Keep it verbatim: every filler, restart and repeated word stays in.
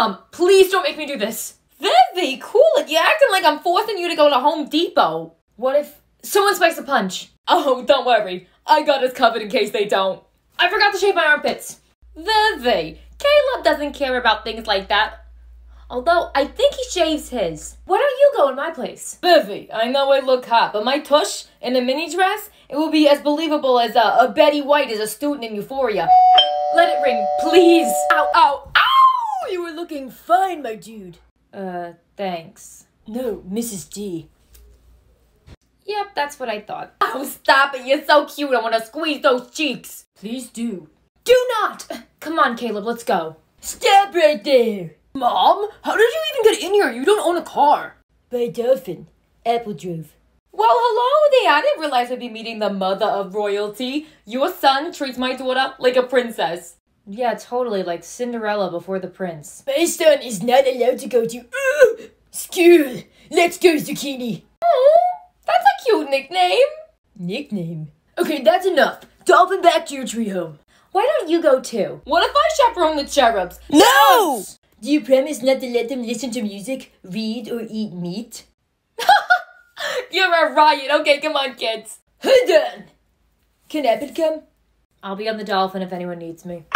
Mom, please don't make me do this. Vivi, cool it. You're acting like I'm forcing you to go to Home Depot. What if someone spikes a punch? Oh, don't worry. I got us covered in case they don't. I forgot to shave my armpits. Vivi, Caleb doesn't care about things like that. Although, I think he shaves his. Why don't you go in my place? Vivi, I know I look hot, but my tush in a mini dress, it will be as believable as uh, a Betty White as a student in Euphoria. Let it ring, please. Ow, ow, ow! You were looking fine, my dude. Uh, thanks. No, Missus D. Yep, that's what I thought. Oh, stop it. You're so cute. I want to squeeze those cheeks. Please do. Do not! Come on, Caleb, let's go. Step right there. Mom, how did you even get in here? You don't own a car. By Dolphin. Apple drove. Well, hello there. I didn't realize I'd be meeting the mother of royalty. Your son treats my daughter like a princess. Yeah, totally, like Cinderella before the prince. My son is not allowed to go to uh, school. Let's go, Zucchini. Oh, that's a cute nickname. Nickname? Okay, that's enough. Dolphin, back to your tree home. Why don't you go too? What if I chaperone the cherubs? No! Do you promise not to let them listen to music, read, or eat meat? You're a riot. Okay, come on, kids. Hold on. Can Apple come? I'll be on the dolphin if anyone needs me.